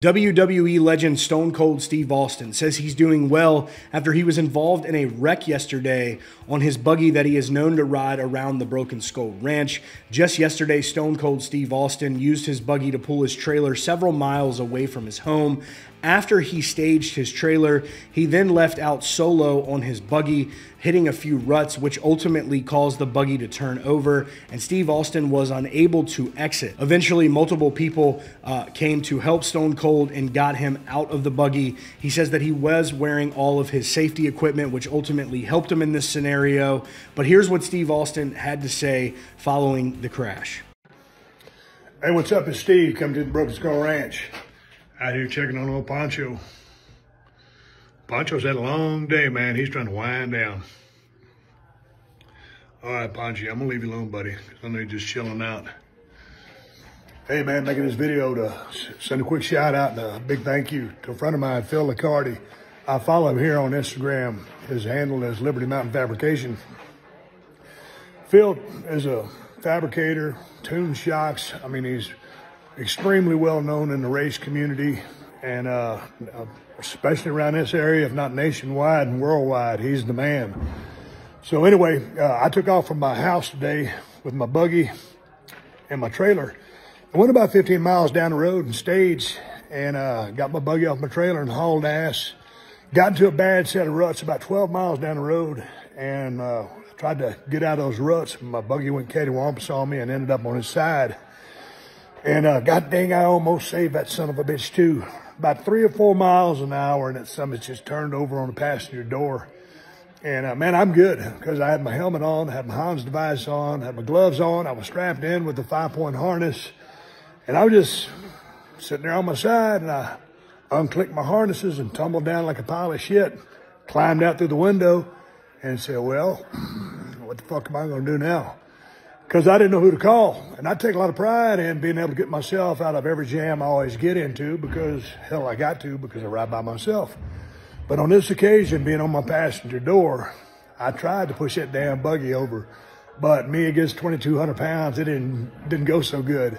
WWE legend Stone Cold Steve Austin says he's doing well after he was involved in a wreck yesterday on his buggy that he is known to ride around the Broken Skull Ranch. Just yesterday, Stone Cold Steve Austin used his buggy to pull his trailer several miles away from his home. After he staged his trailer, he then left out solo on his buggy, hitting a few ruts, which ultimately caused the buggy to turn over, and Steve Austin was unable to exit. Eventually, multiple people came to help Stone Cold and got him out of the buggy. He says that he was wearing all of his safety equipment, which ultimately helped him in this scenario. But here's what Steve Austin had to say following the crash. Hey, what's up? It's Steve, coming to the Broken Skull Ranch. Out here checking on old Poncho. Poncho's had a long day, man. He's trying to wind down. All right, Poncho, I'm gonna leave you alone, buddy, because I know you're just chilling out. Hey, man, making this video to send a quick shout out and a big thank you to a friend of mine, Phil Liccardi. I follow him here on Instagram. His handle is Liberty Mountain Fabrication. Phil is a fabricator, tunes shocks. I mean, he's extremely well known in the race community and especially around this area, if not nationwide and worldwide. He's the man. So anyway, I took off from my house today with my buggy and my trailer. I went about 15 miles down the road and staged and got my buggy off my trailer and hauled ass. Got into a bad set of ruts about 12 miles down the road and tried to get out of those ruts. My buggy went cattywampus on me and ended up on his side. And god dang, I almost saved that son of a bitch too. About 3 or 4 miles an hour, and that son of a bitch just turned over on the passenger door. And man, I'm good because I had my helmet on, I had my Hans device on, I had my gloves on, I was strapped in with the 5-point harness. And I was just sitting there on my side, and I unclicked my harnesses and tumbled down like a pile of shit, climbed out through the window and said, well, what the fuck am I gonna do now? Because I didn't know who to call. And I take a lot of pride in being able to get myself out of every jam I always get into because, hell, I got to because I ride by myself. But on this occasion, being on my passenger door, I tried to push that damn buggy over. But me against 2,200 pounds, it didn't go so good.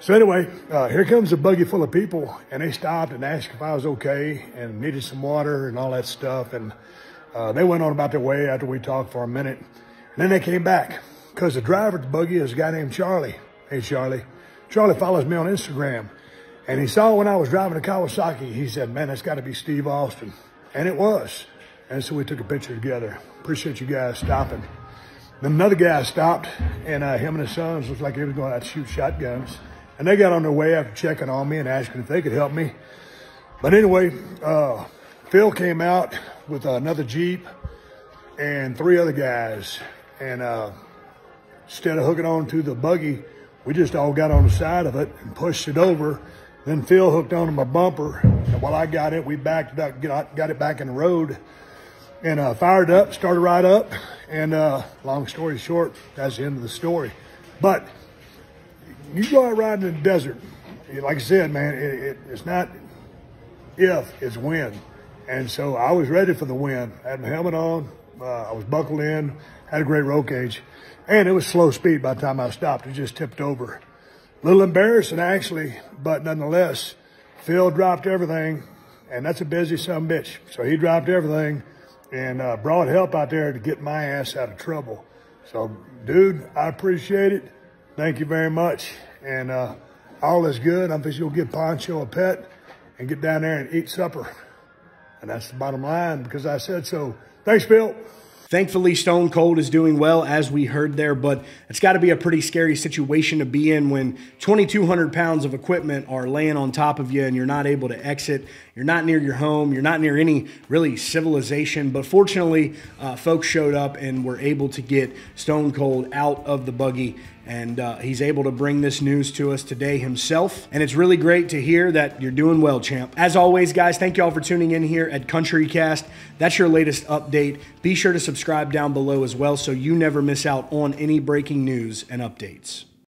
So anyway, here comes a buggy full of people, and they stopped and asked if I was okay and needed some water and all that stuff. And they went on about their way after we talked for a minute. And then they came back. Because the driver of the buggy is a guy named Charlie. Hey, Charlie. Charlie follows me on Instagram. And he saw when I was driving a Kawasaki, he said, man, that's got to be Steve Austin. And it was. And so we took a picture together. Appreciate you guys stopping. Then another guy stopped, and him and his sons looked like they were going out to shoot shotguns. And they got on their way after checking on me and asking if they could help me. But anyway, Phil came out with another Jeep and 3 other guys. And instead of hooking on to the buggy, we just all got on the side of it and pushed it over. Then Phil hooked onto my bumper. And while I got it, we backed it up, got it back in the road, and fired up, started right up. And long story short, that's the end of the story. But you go out riding in the desert, like I said, man, it's not if, it's when. And so I was ready for the wind. I had my helmet on. I was buckled in, had a great roll cage, and it was slow speed by the time I stopped. It just tipped over. A little embarrassing, actually, but nonetheless, Phil dropped everything, and that's a busy son of a bitch. So he dropped everything and brought help out there to get my ass out of trouble. So, dude, I appreciate it. Thank you very much. And all is good. I'm fixing to go get Poncho a pet and get down there and eat supper. And that's the bottom line because I said so. Thanks, Bill. Thankfully, Stone Cold is doing well, as we heard there, but it's got to be a pretty scary situation to be in when 2,200 pounds of equipment are laying on top of you and you're not able to exit. You're not near your home. You're not near any really civilization. But fortunately, folks showed up and were able to get Stone Cold out of the buggy. And he's able to bring this news to us today himself. And it's really great to hear that you're doing well, champ. As always, guys, thank y'all for tuning in here at CountryCast. That's your latest update. Be sure to subscribe down below as well so you never miss out on any breaking news and updates.